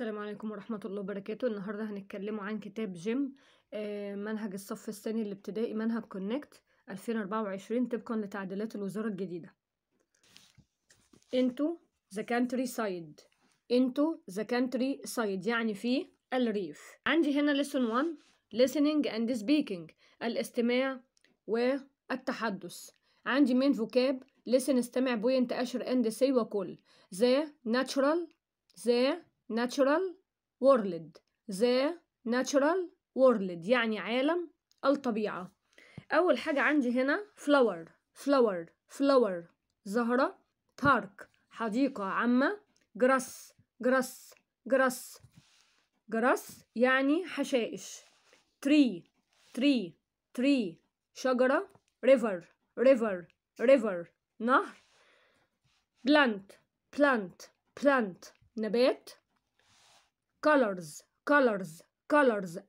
السلام عليكم ورحمة الله وبركاته. النهاردة هنتكلموا عن كتاب جيم منهج الصف الثاني الابتدائي، منهج كونكت 2024 طبقا لتعديلات الوزارة الجديدة. into the country side يعني في الريف. عندي هنا lesson 1 listening and speaking، الاستماع والتحدث. عندي main vocab listen استمع، point أشر and say وكل. the natural world يعني عالم الطبيعة. أول حاجة عندي هنا flower زهرة، park حديقة عامة، grass يعني حشائش، tree شجرة، river نهر، plant نبات، colors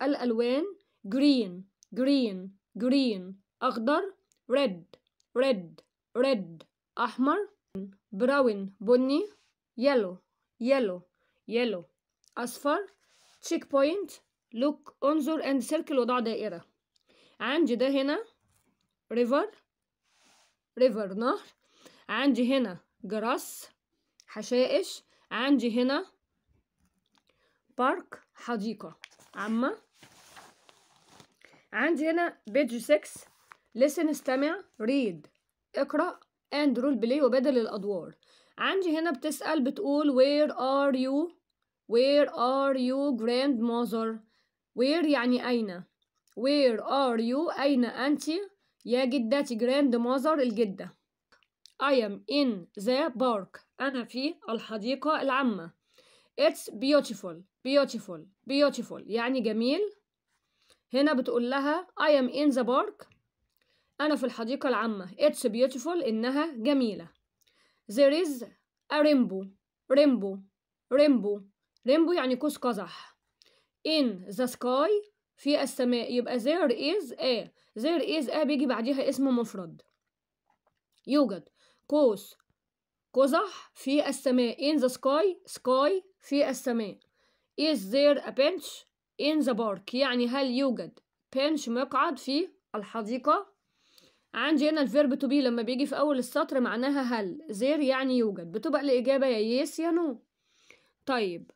الألوان، green أخضر، red أحمر، brown بني، yellow أصفر، checkpoint look انظر and circle وضع دائرة. عندي ده هنا river نهر، عندي هنا grass حشائش، عندي هنا بارك حديقة عامة. عندي هنا بيج 6 listen استمع، read اقرأ، and role play وبدل الأدوار. عندي هنا بتسأل بتقول where are you grandmother. where يعني أين، where are you أين أنت يا جدتي، grandmother الجدة. I am in the park أنا في الحديقة العامة. It's beautiful يعني جميل. هنا بتقول لها I am in the park أنا في الحديقة العامة. It's beautiful إنها جميلة. There is a rainbow يعني قوس قزح. In the sky في السماء، يبقى there is a بيجي بعديها اسم مفرد، يوجد قوس قزح في السماء. in the sky في السماء. is there a bench in the park يعني هل يوجد bench مقعد في الحديقة. عندي هنا الفيرب to be لما بيجي في أول السطر معناها هل، there يعني يوجد، بتبقى الإجابة يا yes يا no. طيب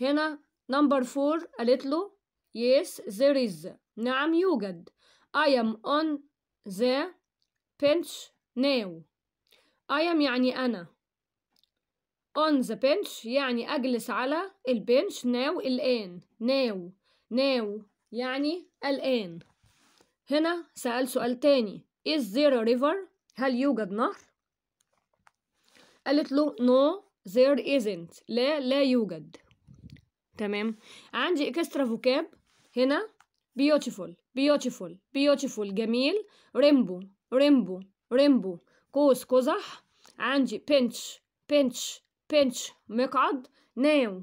هنا number 4 قالت له yes there is نعم يوجد. I am on the bench now. I am يعني أنا، on the bench يعني أجلس على البنش، now الآن، now يعني الآن. هنا سأل سؤال تاني is there a river هل يوجد نهر، قالت له no there isn't لا يوجد. تمام. عندي extra vocab هنا beautiful جميل، rainbow قوس قزح، عندي bench مقعد، now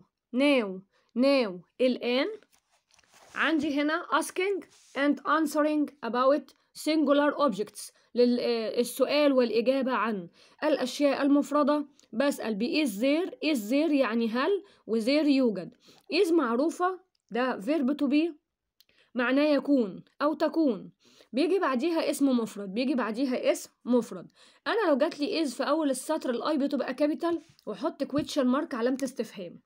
الآن. عندي هنا asking and answering about singular objects للسؤال والإجابة عن الأشياء المفردة. بسأل ب is there يعني هل، و there يوجد. is معروفة ده verb to be معناه يكون أو تكون، بيجي بعديها اسم مفرد أنا لو جات لي is في أول السطر الأي بتبقى كابيتال وحط كويتشن مارك علامة استفهام.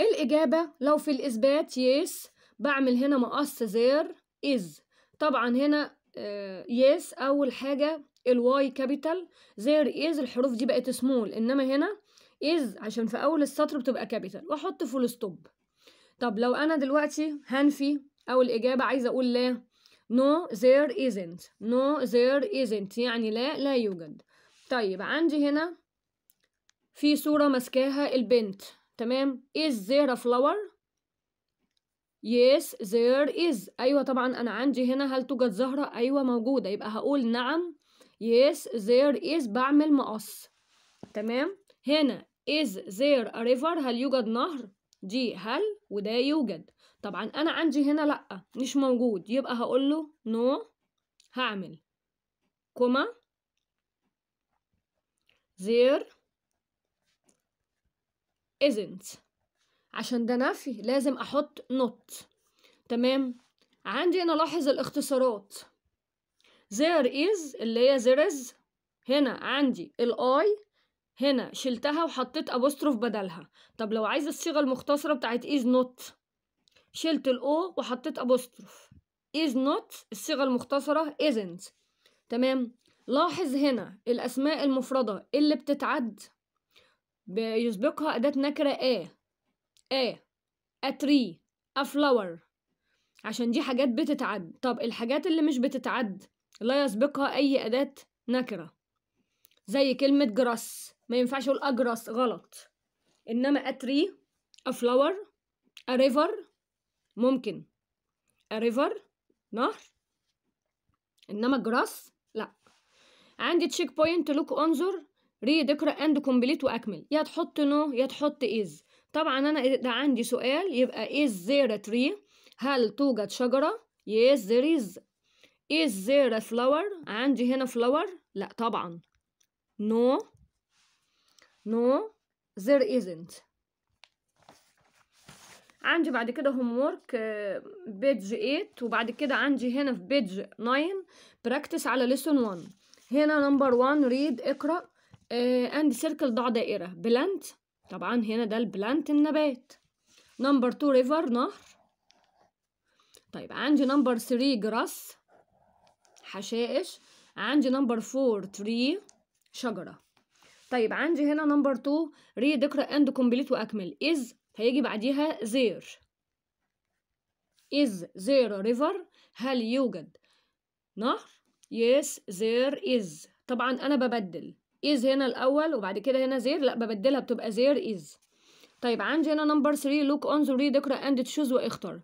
الإجابة لو في الإثبات yes بعمل هنا مقص there is. طبعا هنا yes أول حاجة الواي كابيتال، there is الحروف دي بقت small، إنما هنا is عشان في أول السطر بتبقى كابيتال وأحط فول ستوب. طب لو أنا دلوقتي هنفي أو الإجابة عايزة أقول لا، no there isn't يعني لا يوجد. طيب عندي هنا في صورة ماسكاها البنت، تمام. is there a flower yes there is أيوة طبعا. أنا عندي هنا هل توجد زهرة، أيوة موجودة، يبقى هقول نعم yes there is بعمل مقص. تمام. هنا is there a river هل يوجد نهر، دي هل وده يوجد. طبعا أنا عندي هنا لأ مش موجود، يبقى هقول له no هعمل كوما there isn't عشان ده نفي لازم احط not. تمام. عندي انا لاحظ الاختصارات there is اللي هي there is، هنا عندي الاي هنا شلتها وحطيت ابوستروف بدلها. طب لو عايزه الصيغه المختصره بتاعت is not، شلت الاو وحطيت ابوستروف، is not الصيغه المختصره isn't. تمام. لاحظ هنا الاسماء المفرده اللي بتتعد بيسبقها اداه نكره a tree a flower، عشان دي حاجات بتتعد. طب الحاجات اللي مش بتتعد لا يسبقها اي اداه نكره، زي كلمه جراس، ما ينفعش اقول اجرس، غلط. انما a tree a flower a river ممكن، a river نهر، انما جراس لا. عندي تشيك بوينت لوك انظر ريد اقرا اند كومبليت واكمل، يا تحط نو يا تحط از. طبعا انا ده عندي سؤال، يبقى از زير تري، هل توجد شجره؟ يس ذير از. از زير فلاور، عندي هنا فلاور لا طبعا، نو نو ذير ازنت. عندي بعد كده هوم وورك بيج 8، وبعد كده عندي هنا في بيج 9 براكتس على ليسون 1. هنا نمبر 1 ريد اقرا اند سيركل ضع دائره بلانت، طبعا هنا ده البلانت النبات. نمبر 2 ريفر نهر. طيب عندي نمبر 3 جراس حشائش، عندي نمبر 4 تري شجره. طيب عندي هنا نمبر 2 ريد اقرا اند كومبليت واكمل، از هيجي بعديها زير، از زير ريفر، هل يوجد نهر؟ يس زير از. طبعا انا ببدل از هنا الاول وبعد كده هنا زير، لا ببدلها بتبقى زير از. طيب عندي هنا نمبر 3 لوك انظر ريد اقرا اند تشوز واختار،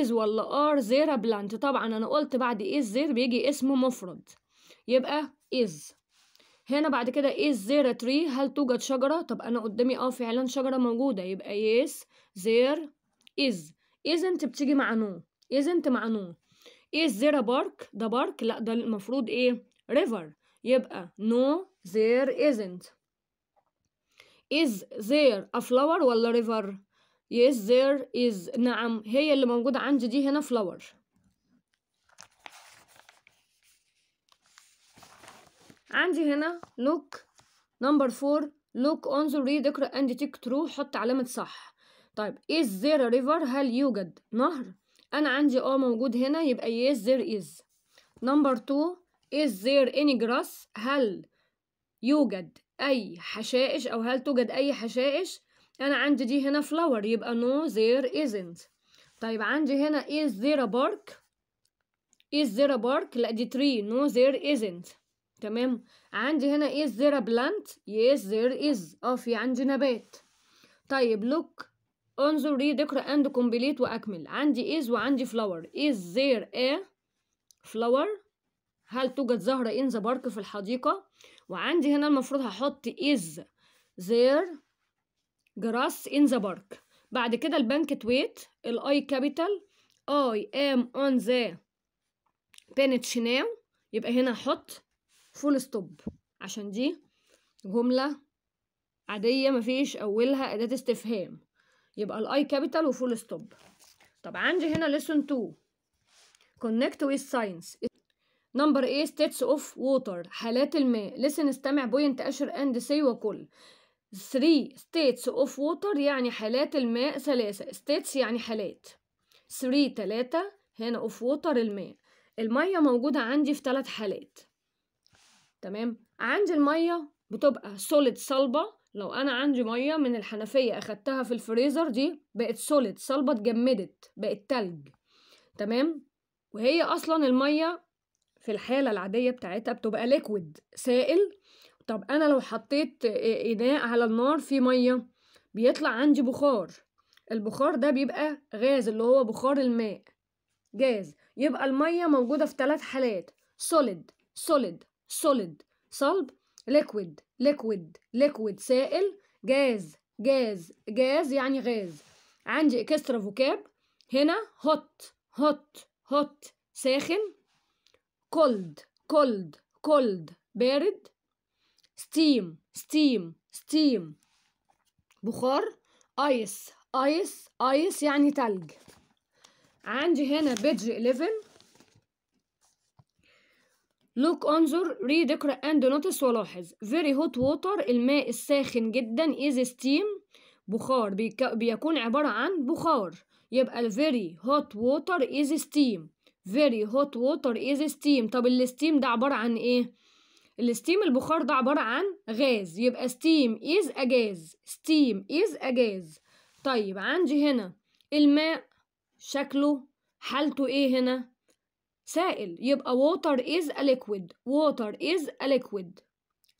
از ولا ار زير بلانت. طبعا انا قلت بعد از زير بيجي اسم مفرد، يبقى از. هنا بعد كده is there a tree، هل توجد شجرة؟ طب أنا قدامي فعلا شجرة موجودة، يبقى yes there is. isn't بتيجي مع no، isn't مع no. is there a park؟ ده بارك لا، ده المفروض river، يبقى no there isn't. is there a flower ولا river؟ yes there is، نعم هي اللي موجودة عندي دي هنا flower. عندي هنا لوك نمبر 4 لوك انظر ريد اقرا اند تيك ترو، حط علامه صح. طيب is there a river، هل يوجد نهر؟ انا عندي موجود هنا، يبقى yes there is. نمبر 2 is there any grass، هل يوجد اي حشائش او هل توجد اي حشائش؟ انا عندي دي هنا flower، يبقى no there isn't. طيب عندي هنا is there a park، is there a park لا دي tree، no there isn't. تمام. عندي هنا is there a plant، yes there is، في عندي نبات. طيب لوك انظر ريد اقرا اند كومبليت واكمل، عندي is وعندي flower. is there a flower، هل توجد زهرة in the park في الحديقة؟ وعندي هنا المفروض هحط is there grass in the park. بعد كده البنكتويت الاي كابيتال I am on the bench now، يبقى هنا هحط فول ستوب عشان دي جملة عادية مفيش أولها أداة استفهام، يبقى الأي كابيتال وفول ستوب. طب عندي هنا ليسون 2 كونكت ويز ساينس نمبر ستيتس اوف ووتر حالات الماء. لسن استمع بوينت أشر أند سي وكل 3 ستيتس اوف ووتر يعني حالات الماء 3، ستيتس يعني حالات 3 3 هنا اوف ووتر الماء. المية موجودة عندي في 3 حالات. تمام. عندي الميه بتبقى سوليد صلبه، لو انا عندي ميه من الحنفيه اخدتها في الفريزر دي بقت سوليد صلبه، اتجمدت بقت تلج. تمام. وهي اصلا الميه في الحاله العاديه بتاعتها بتبقى ليكويد سائل. طب انا لو حطيت اناء على النار في ميه بيطلع عندي بخار، البخار ده بيبقى غاز اللي هو بخار الماء جاز. يبقى الميه موجوده في 3 حالات، سوليد سوليد solid صلب، liquid liquid liquid سائل، جاز جاز جاز يعني غاز. عندي اكسترا فوكاب هنا hot hot hot ساخن، cold cold cold بارد، steam steam steam بخار، ice ايس، ايس يعني تلج. عندي هنا بيج 11، لوك انظر، ريد اقرأ اند نوتس ولاحظ. فيري هوت ووتر، الماء الساخن جدا، از ستيم، بخار، بيكون عبارة عن بخار. يبقى الفيري هوت ووتر از ستيم، فيري هوت ووتر از ستيم. طب الستيم ده عبارة عن ايه؟ الستيم البخار ده عبارة عن غاز، يبقى ستيم از اجاز، ستيم از اجاز. طيب عندي هنا الماء شكله حالته ايه هنا؟ سائل، يبقى water is a liquid، water is a liquid.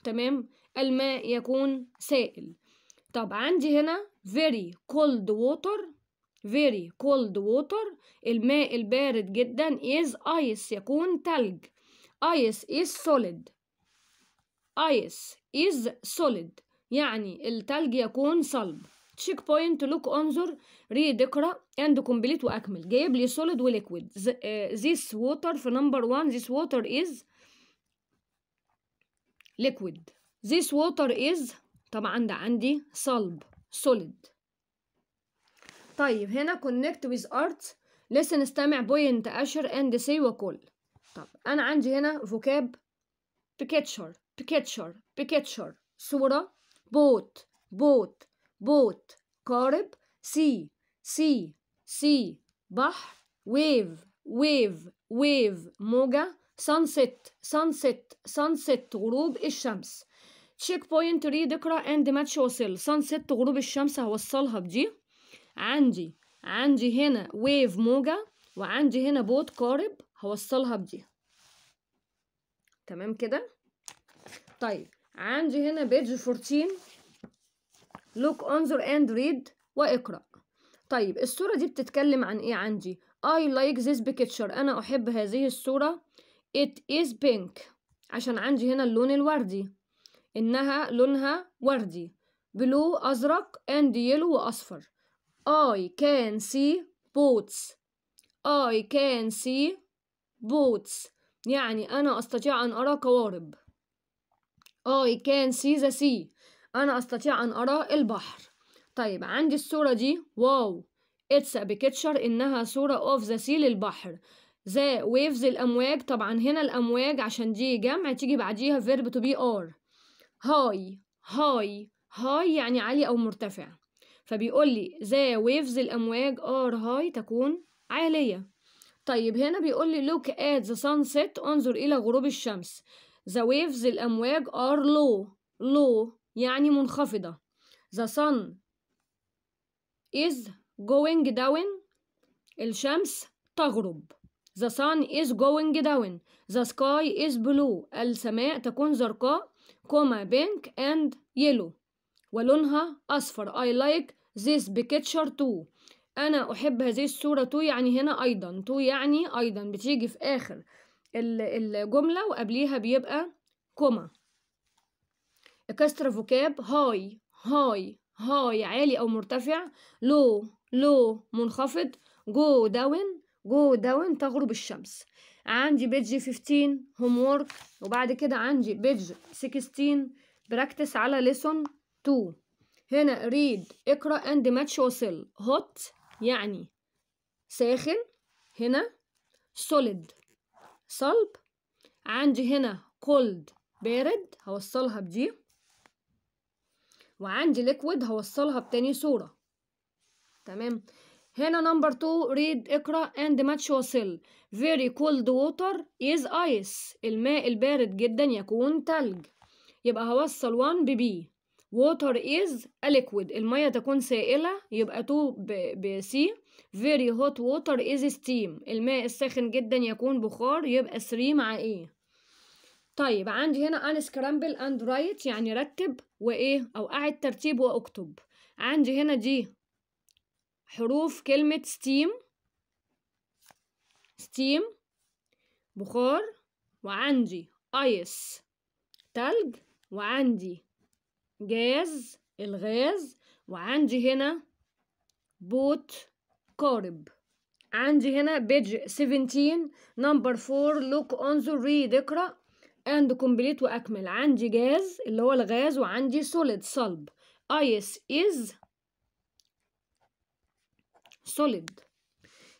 تمام، الماء يكون سائل. طب عندي هنا very cold water، very cold water، الماء البارد جدا is ice، يكون تلج. ice is solid، ice is solid، يعني التلج يكون صلب. تشيك بوينت، لوك انظر، ريد اقرا، اند كومبليت واكمل. جايب لي سوليد وليكويد. ذيس ووتر في نمبر 1، ذيس ووتر از ليكويد، ذيس ووتر از طبعا ده عندي صلب سوليد. طيب هنا كونكت ويز ارت، لسه نستمع بوينت اشر اند سي وكل. طب انا عندي هنا فوكاب بيكتشر، بيكتشر، بيكتشر، صوره، بوت، بوت، بوت، قارب، سي، سي، سي، بحر، ويف، ويف، ويف، موجة، sunset، sunset، sunset، غروب الشمس. تشيك بوينت، ريد اقرا اند ماتش وصل. sunset غروب الشمس هوصلها بدي. عندي هنا ويف موجة، وعندي هنا بوت قارب، هوصلها بدي. تمام كده؟ طيب عندي هنا بيج 14، look انظر and read واقرأ. طيب الصورة دي بتتكلم عن ايه عندي؟ I like this picture، أنا أحب هذه الصورة. It is pink، عشان عندي هنا اللون الوردي، إنها لونها وردي. blue أزرق and yellow وأصفر. I can see boats، I can see boats، يعني أنا أستطيع أن أرى قوارب. I can see the sea، أنا أستطيع أن أرى البحر. طيب عندي الصورة دي واو، اتس بيكتشر، إنها صورة أوف ذا سي، للبحر. ذا ويفز، الأمواج، طبعا هنا الأمواج عشان دي جمع تيجي بعديها فيرب تو بي آر. هاي، هاي، هاي يعني عالي أو مرتفع، فبيقول لي ذا ويفز الأمواج آر هاي، تكون عالية. طيب هنا بيقول لي لوك آت ذا سانسيت، انظر إلى غروب الشمس. ذا ويفز الأمواج آر لو، لو يعني منخفضة. The sun is going down، الشمس تغرب. The sun is going down. The sky is blue، السماء تكون زرقاء، كوما pink and yellow، ولونها أصفر. I like this picture too، أنا أحب هذه الصورة too، يعني هنا أيضا، too يعني أيضا، بتيجي في آخر الجملة وقبليها بيبقى كوما. كسر فوكاب، هاي، هاي، هاي عالي أو مرتفع. لو، لو منخفض. جو داون، جو داون تغرب الشمس. عندي بيج 15 هوم وورك، وبعد كده عندي بيج 16 براكتس على ليسون 2. هنا ريد اقرأ اند ماتش وصل. هوت يعني ساخن، هنا سوليد صلب، عندي هنا كولد بارد، هوصلها بدي، وعندي ليكويد هوصلها بتاني صورة. تمام. هنا نمبر 2، ريد اقرأ اند ماتش وصل. very cold water is ice، الماء البارد جدا يكون تلج. يبقى هوصل 1 ببي. water is a liquid، المية تكون سائلة، يبقى 2 بسي. very hot water is steam، الماء الساخن جدا يكون بخار، يبقى 3 مع ايه. طيب عندي هنا unscramble and write، يعني رتب وايه او اعد ترتيب واكتب. عندي هنا دي حروف كلمة steam، steam بخار، وعندي ice تلج، وعندي جاز الغاز، وعندي هنا بوت قارب. عندي هنا بيج 17 نمبر 4، لوك انظر، ريد اقرأ and complete واكمل. عندي جاز اللي هو الغاز، وعندي solid صلب. ice is solid.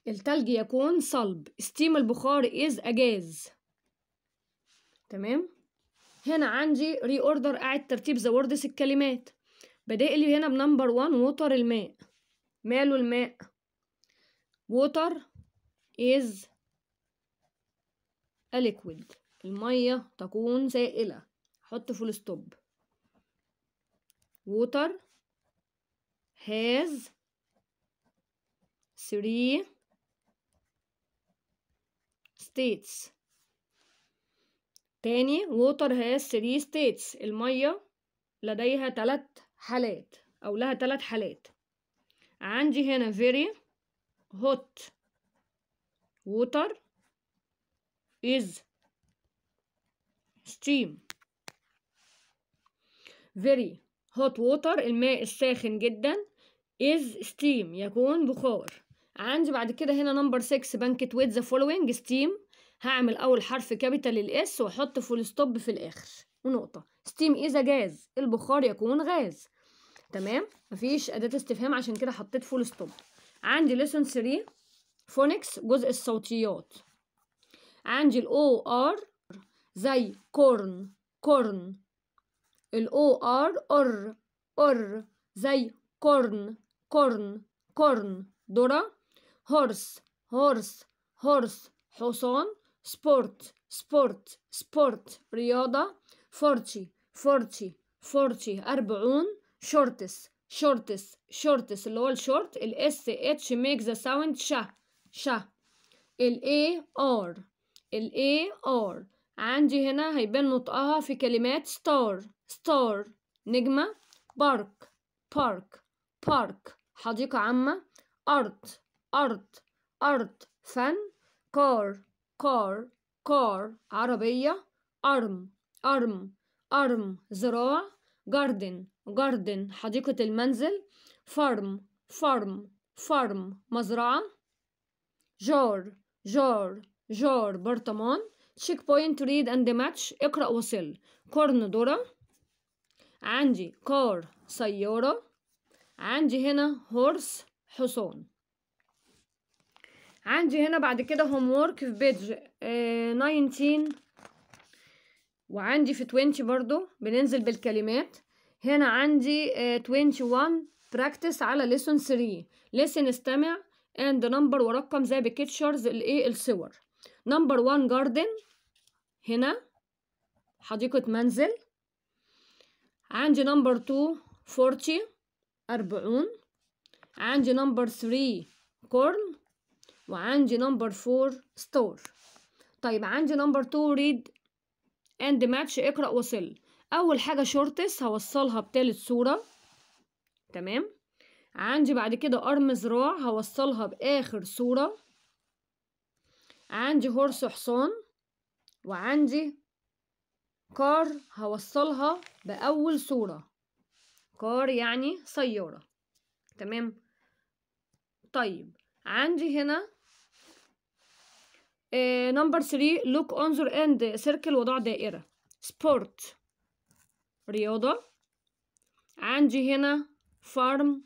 التلج يكون صلب. steam البخار is a gas. تمام. هنا عندي reorder، أعد ترتيب the words الكلمات. بدائلي هنا بنمبر 1 water الماء. ماله الماء؟ water is a liquid، المية تكون سائلة. حط فول ستوب. water has 3 states. تاني water has 3 states، المية لديها 3 حالات أو لها 3 حالات. عندي هنا very hot water is steam. very hot water الماء الساخن جدا is steam يكون بخار. عندي بعد كده هنا نمبر 6 بانكت with the following steam. هعمل اول حرف كابيتال الاس واحط فول ستوب في الاخر ونقطه. steam is a gas، البخار يكون غاز. تمام، مفيش اداه استفهام عشان كده حطيت فول ستوب. عندي lesson 3 phonics جزء الصوتيات. عندي الاو ار زي corn corn، الاو ار ار ار زي corn corn corn. ذره horse horse horse حصان. sport sport sport رياضة. forty forty forty 40. shortest shortest shortest اللي هو الشورت. ال s h make the sound شا شا. ال a r ال a r عندي هنا هيبان نطقها في كلمات star star نجمة. park park park حديقة عامة. art art art فن. car car car عربية. arm arm arm زراعة. garden garden حديقة المنزل. farm farm farm مزرعة. jar jar jar برطمان. check point read and match اقرأ وصل. corn ذرة. عندي car سيارة. عندي هنا horse حصان. عندي هنا بعد كده homework في بيج 19 وعندي في 20 برضو بننزل بالكلمات. هنا عندي 21 practice على lesson 3. listen استمع and number ورقم زي بكتشرز الايه الصور. number 1 garden هنا حديقة منزل. عندي number 2 40 40. عندي number 3 corn. وعندي نمبر 4 ستور. طيب عندي نمبر 2 ريد اند ماتش اقرأ وصل. أول حاجة شورتس هوصلها بتالت صورة. تمام. عندي بعد كده أرم زراع هوصلها بآخر صورة. عندي هورس حصان. وعندي كار هوصلها بأول صورة. كار يعني سيارة. تمام. طيب عندي هنا نمبر 3 لوك انظر اند سيركل وضع دائرة. سبورت رياضة. عندي هنا فارم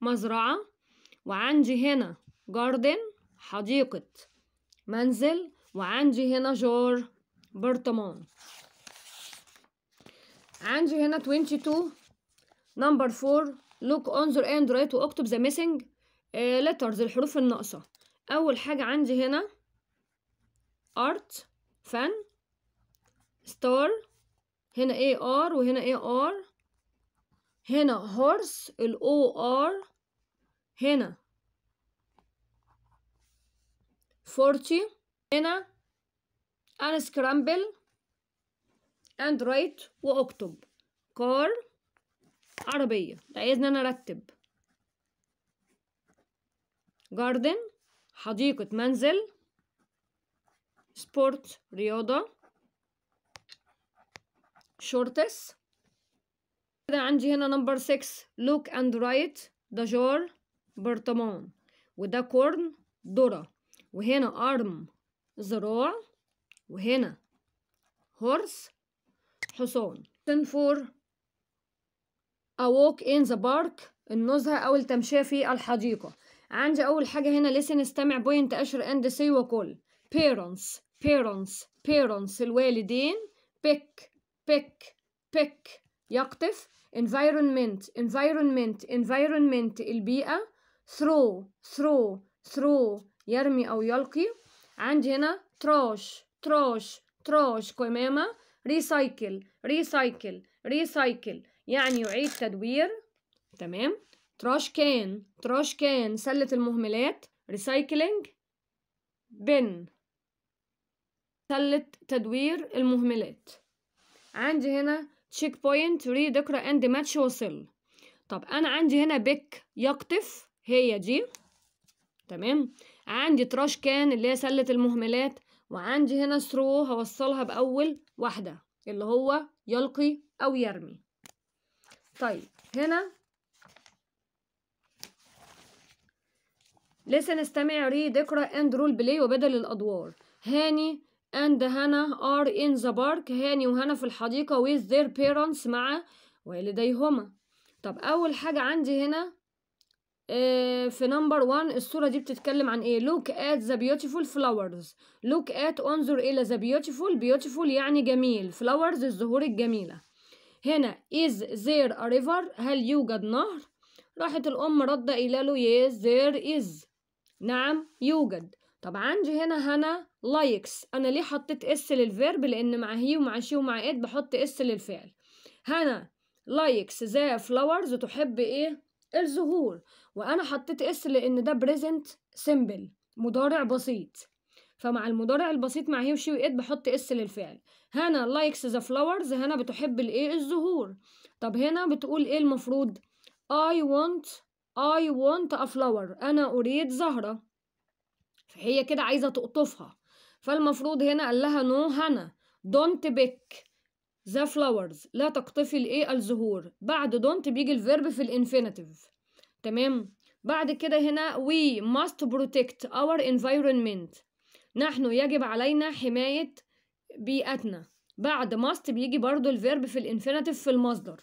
مزرعة. وعندي هنا جاردن حديقة منزل. وعندي هنا جار برطمان. عندي هنا 22 نمبر 4 لوك انظر اند رايت واكتب ذا ميسنج letters الحروف الناقصة. أول حاجة عندي هنا art فن. star هنا a r وهنا a r. هنا horse ال o r. هنا 40. هنا unscramble and write وأكتب. car عربية عايزني أنا أرتب. جاردن حديقة منزل. سبورت رياضة. شورتس كده. عندي هنا نمبر 6 لوك اند رايت. ده جار برطمان. وده كورن ذرة. وهنا ارم زراع. وهنا هورس حصان. 4 A walk in the park النزهة أو التمشية في الحديقة. عندي أول حاجة هنا listen استمع point أشر and say وقل parents parents parents الوالدين pick pick pick يقطف environment environment environment البيئة throw throw throw يرمي أو يلقي. عندي هنا trash trash trash كمامة recycle recycle recycle يعني يعيد تدوير تمام. trash can trash can سلة المهملات recycling bin سلة تدوير المهملات. عندي هنا check point read اقرأ and match وصل. طب أنا عندي هنا pick يقطف هي دي تمام. عندي trash can اللي هي سلة المهملات، وعندي هنا throw هوصلها بأول واحدة اللي هو يلقي أو يرمي. طيب هنا listen استمع read اقرأ and roll play وبدل الأدوار. هاني and هنا are in the park هاني وهنا في الحديقة with their parents مع والديهما. طب أول حاجة عندي هنا في نمبر 1 الصورة دي بتتكلم عن ايه؟ look at the beautiful flowers look at انظر الى the beautiful beautiful يعني جميل flowers الزهور الجميلة. هنا is there a river هل يوجد نهر؟ راحت الأم رد إلى له yes there is نعم يوجد. طب عندي هنا هنا لايكس أنا ليه حطيت اس للفيرب؟ لأن مع هي ومع شي ومع ات بحط اس للفعل. هنا لايكس ذا فلاورز تحب ايه؟ الزهور، وأنا حطيت اس لأن ده بريزنت سيمبل مضارع بسيط، فمع المضارع البسيط مع هي وشي وات بحط اس للفعل. هنا لايكس ذا فلاورز هنا بتحب الايه؟ الزهور. طب هنا بتقول ايه المفروض؟ I want a flower أنا أريد زهرة، فهي كده عايزة تقطفها، فالمفروض هنا قال لها نو هنا don't pick the flowers لا تقطفي الايه؟ الزهور. بعد don't بيجي الفيرب في الانفينيتيف تمام. بعد كده هنا we must protect our environment نحن يجب علينا حماية بيئتنا. بعد must بيجي برضو الفيرب في الانفينيتيف في المصدر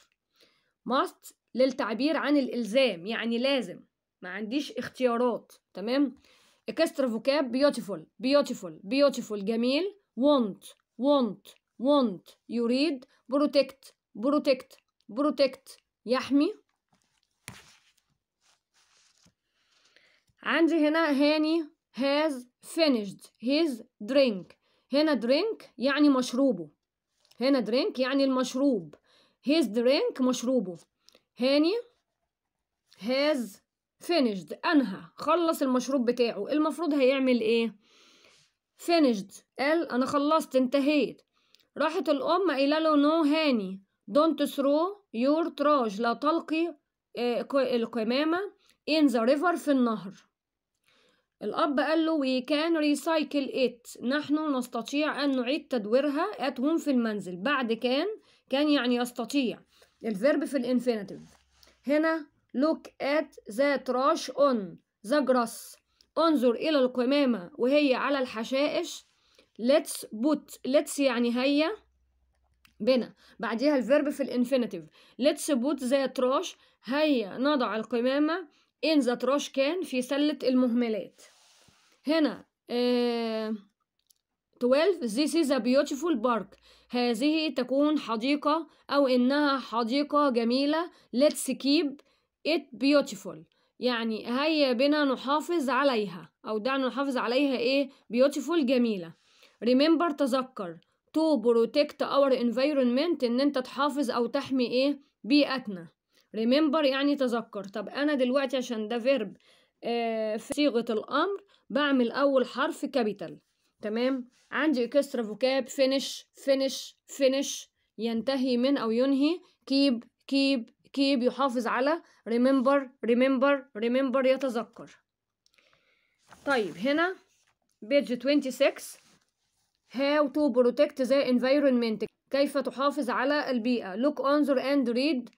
must للتعبير عن الإلزام يعني لازم ما عنديش اختيارات تمام. اكسترا فوكاب بيوتيفول بيوتيفول بيوتيفول جميل want يريد protect يحمي. عندي هنا هاني has finished his drink هنا drink يعني مشروبه هنا drink يعني المشروب his drink مشروبه. هاني has finished أنهى خلص المشروب بتاعه المفروض هيعمل إيه؟ finished قال أنا خلصت انتهيت. راحت الأم قايلة له no هاني don't throw your trash لا تلقي القمامة in the river في النهر. الأب قال له we can recycle it نحن نستطيع أن نعيد تدويرها at home في المنزل. بعد كان يعني يستطيع الفيرب في الانفينيتيف. هنا look at the trash on the grass انظر إلى القمامة وهي على الحشائش. let's put let's يعني هيا بنا بعديها الفيرب في الانفينيتيف let's put the trash هيا نضع القمامة in the trash can في سلة المهملات. هنا 12 this is a beautiful park هذه تكون حديقة أو إنها حديقة جميلة let's keep it beautiful يعني هيا بنا نحافظ عليها أو دعنا نحافظ عليها إيه beautiful جميلة. remember تذكر to protect our environment إن أنت تحافظ أو تحمي إيه بيئتنا. remember يعني تذكر. طب أنا دلوقتي عشان ده verb في صيغة الأمر بعمل أول حرف capital تمام. عندي اكسترا فوكاب finish ينتهي من أو ينهي keep يحافظ على remember يتذكر. طيب هنا page 26 how to protect the environment كيف تحافظ على البيئة look انظر and read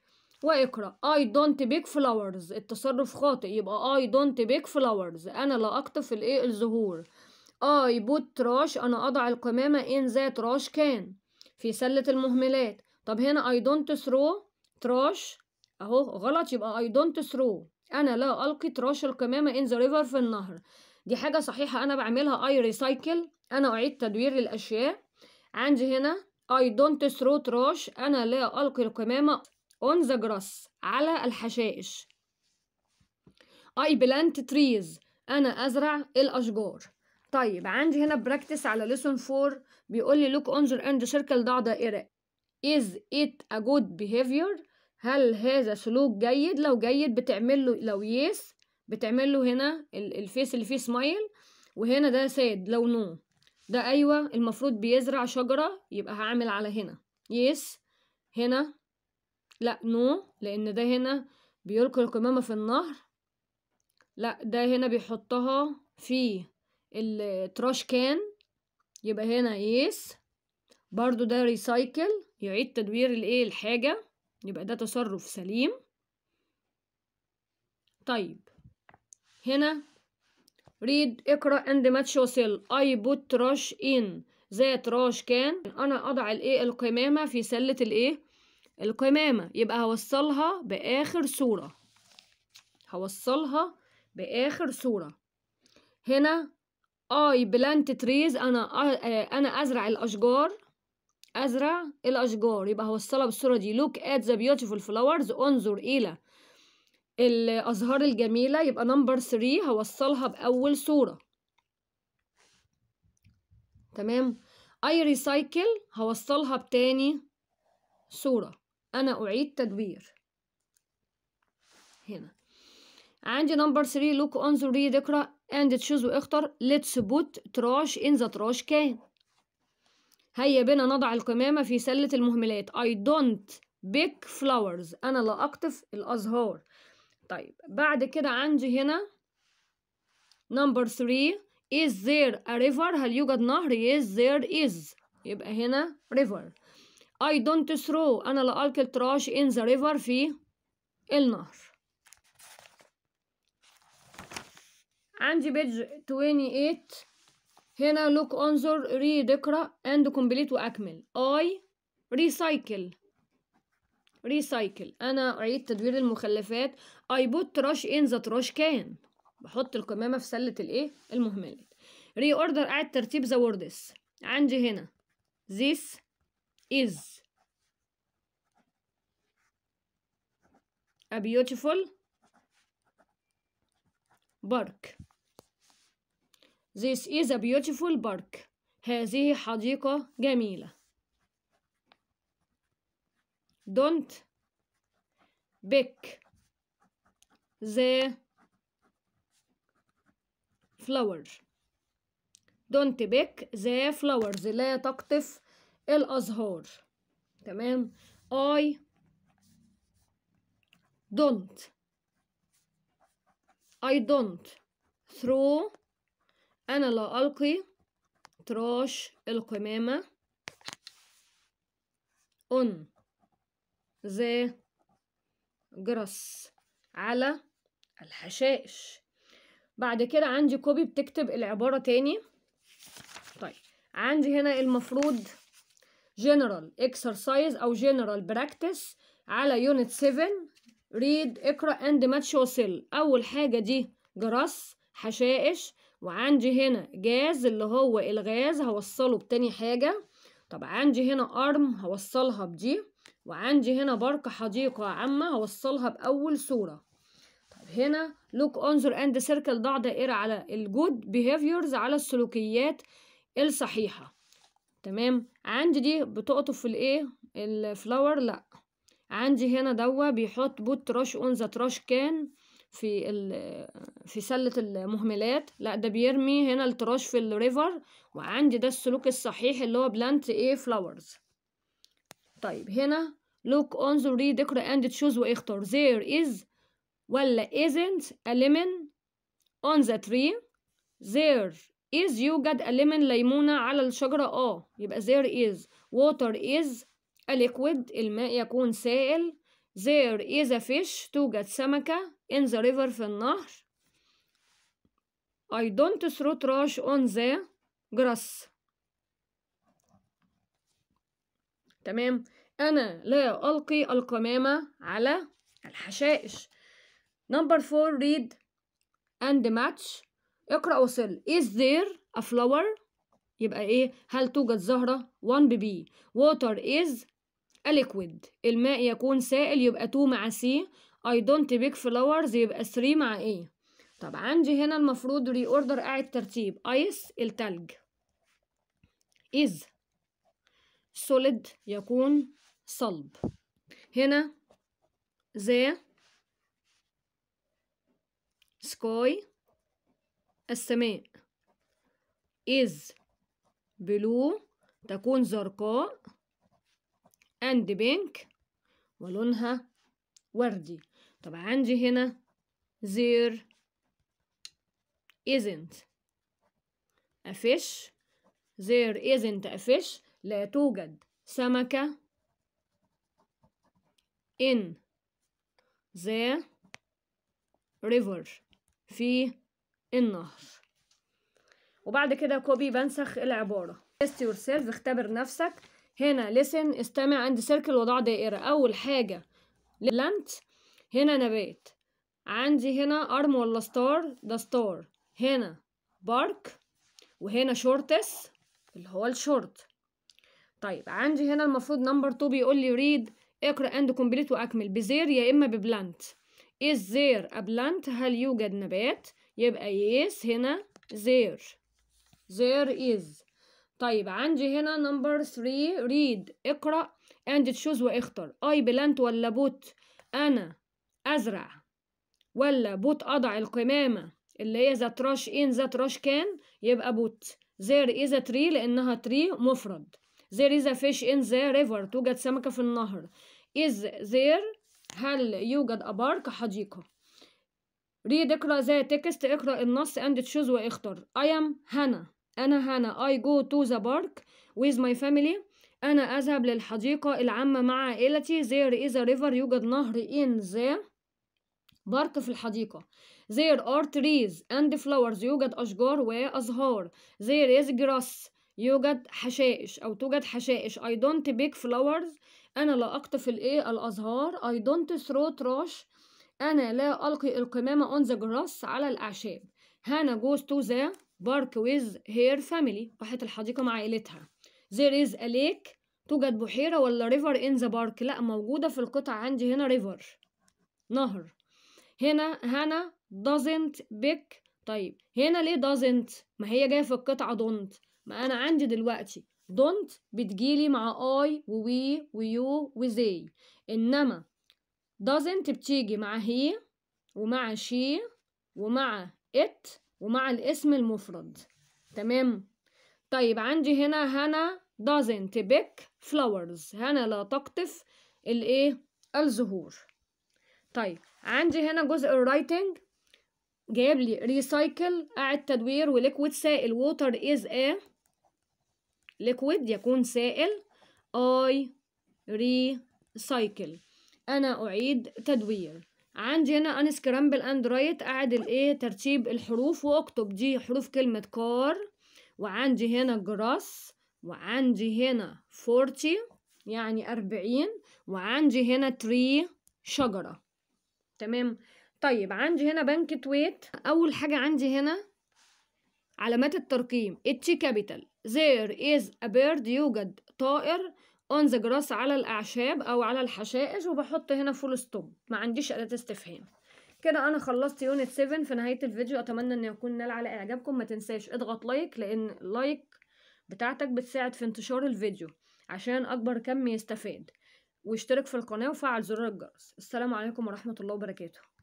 واقرأ I don't pick flowers التصرف خاطئ يبقى I don't pick flowers أنا لا أقطف الإيه الزهور. I put trash أنا أضع القمامة in the trash can في سلة المهملات. طب هنا I don't throw trash أهو غلط يبقى I don't throw أنا لا ألقي تراش القمامة in the river في النهر. دي حاجة صحيحة أنا بعملها I recycle، أنا أعيد تدوير للأشياء. عندي هنا I don't throw trash، أنا لا ألقي القمامة on the grass على الحشائش. I plant trees، أنا أزرع الأشجار. طيب عندي هنا براكتس على lesson 4 بيقول لي look on the end circle، ضع دائرة. is it a good behavior؟ هل هذا سلوك جيد؟ لو جيد بتعمل له، لو يس بتعمل له هنا الفيس اللي فيه سمايل، وهنا ده ساد. لو نو ده ايوه المفروض بيزرع شجره، يبقى هعمل على هنا يس، هنا لا نو لان ده هنا بيلقي القمامه في النهر، لا ده هنا بيحطها في التراش كان، يبقى هنا يس. برضو ده ريسايكل، يعيد تدوير الايه الحاجه، يبقى ده تصرف سليم. طيب هنا read اقرأ and match وصل I put trash in the trash can، انا اضع الايه القمامة في سلة الايه القمامة، يبقى هوصلها باخر صورة، هوصلها باخر صورة. هنا I plant trees، انا ازرع الاشجار، أزرع الأشجار، يبقى هوصلها بالصورة دي. look at the beautiful flowers، انظر إلى الأزهار الجميلة، يبقى نمبر 3 هوصلها بأول صورة. تمام. I recycle هوصلها بتاني صورة، أنا أعيد تدوير. هنا عندي نمبر 3 look انظر read اقرأ and choose واختر let's put trash in the trash can، هيا بنا نضع القمامة في سلة المهملات. I don't pick flowers، أنا لا أقطف الأزهار. طيب بعد كده عندي هنا number 3 is there a river، هل يوجد نهر؟ yes there is، يبقى هنا river. I don't throw، أنا لا ألقي التراش in the river في النهر. عندي page 28 هنا look انظر read اقرأ and complete واكمل. I recycle انا اعيد تدوير المخلفات. I put trash in the trash can، بحط القمامة في سلة الايه المهملات. reorder اعد ترتيب the words. عندي هنا this is a beautiful park، This is a beautiful park، هذه حديقة جميلة. Don't pick the flowers، Don't pick the flowers، لا تقطف الأزهار. تمام. I don't throw، أنا لا ألقي تراش القمامة on the grass على الحشائش. بعد كده عندي كوبي بتكتب العبارة تاني. طيب عندي هنا المفروض general exercise أو general practice على unit 7 read اقرأ and match وصل. أول حاجة دي جراس حشائش، وعندي هنا جاز اللي هو الغاز هوصله بتاني حاجة. طب عندي هنا أرم هوصلها بدي، وعندي هنا بارك حديقة عامة هوصلها بأول صورة. طب هنا look انظر and circle ضع دائرة على الجود behaviors على السلوكيات الصحيحة. تمام. عندي دي بتقطف الايه الفلاور، لا عندي هنا دوا بيحط بوت تراش on the trash can في سلة المهملات، لا ده بيرمي هنا التراش في الريفر. وعندي ده السلوك الصحيح اللي هو بلانت ايه فلاورز. طيب هنا look انظر read اقرأ and choose واختار there is ولا isn't a lemon on the tree. there is يوجد a lemon ليمونة على الشجرة، يبقى there is. water is a liquid، الماء يكون سائل. there is a fish، توجد سمكة in the river في النهر. I don't throw trash on the grass، تمام، أنا لا ألقي القمامة على الحشائش. Number 4 read and match. اقرأ وصل. Is there a flower؟ يبقى ايه؟ هل توجد زهرة؟ 1 بB. Water is a liquid. الماء يكون سائل يبقى 2 مع C. I don't pick flowers يبقى 3 مع A. طب عندي هنا المفروض reorder قاعد ترتيب. Ice التلج. Is solid يكون صلب. هنا the sky السماء is blue تكون زرقاء and pink ولونها وردي. طب عندي هنا there isn't a fish. there isn't a fish لا توجد سمكة in the river في النهر. وبعد كده كوبي بنسخ العبارة. test yourself اختبر نفسك. هنا listen استمع عند سيركل وضع دائرة. أول حاجة plant هنا نبات. عندي هنا arm ولا star؟ ده star. هنا bark وهنا shortest اللي هو الشورت. طيب عندي هنا المفروض نمبر 2 بيقول لي ريد اقرأ and complete واكمل بزير يا اما ببلانت. is there a plant هل يوجد نبات؟ يبقى yes هنا there there is. طيب عندي هنا نمبر 3 ريد اقرأ and choose واختار. I plant ولا بوت؟ انا ازرع ولا بوت اضع القمامة اللي هي ذا تراش ان ذا تراش كان يبقى بوت. there is a tree لانها tree مفرد. there is a fish in the river توجد سمكة في النهر. is there هل يوجد a park حديقة. read اقرأ زي تكست اقرأ النص and choose واختار. I am هنا أنا هنا I go to the park with my family أنا أذهب للحديقة العامة مع عائلتي. there is a river يوجد نهر in the park في الحديقة. there are trees and flowers يوجد أشجار وأزهار. there is grass يوجد حشائش أو توجد حشائش. I don't pick flowers أنا لا أقطف الإيه الأزهار. I don't throw trash أنا لا ألقي القمامة on the grass على الأعشاب. Hannah goes to the park with her family راحت الحديقة مع عائلتها. there is a lake توجد بحيرة ولا river in the park؟ لا موجودة في القطعة عندي هنا river نهر. هنا Hannah doesn't pick. طيب هنا ليه doesn't؟ ما هي جاية في القطعة don't. ما أنا عندي دلوقتي don't بتجيلي مع I و we و you و they. إنما doesn't بتيجي مع he ومع she ومع it ومع الاسم المفرد. تمام. طيب عندي هنا هنا doesn't pick flowers هنا لا تقطف الإيه الزهور. طيب عندي هنا جزء writing جايب لي recycle قاعد تدوير وليكويد سائل. water is a ليكويد يكون سائل. I recycle أنا أعيد تدوير. عندي هنا unscramble and write قاعد الإيه ترتيب الحروف وأكتب دي حروف كلمة car. وعندي هنا grass وعندي هنا 40 يعني 40 وعندي هنا tree شجرة. تمام. طيب عندي هنا بنكت ويت. أول حاجة عندي هنا علامات الترقيم اتش كابيتال. there is a bird يوجد طائر on the grass على الأعشاب أو على الحشائش وبحط هنا فول ستوب ما عنديش أداة استفهام. كده أنا خلصت يونت 7 في نهاية الفيديو. أتمنى أن يكون نال على إعجابكم. ما تنساش اضغط لايك لأن اللايك بتاعتك بتساعد في انتشار الفيديو عشان أكبر كم يستفاد. واشترك في القناة وفعل زر الجرس. السلام عليكم ورحمة الله وبركاته.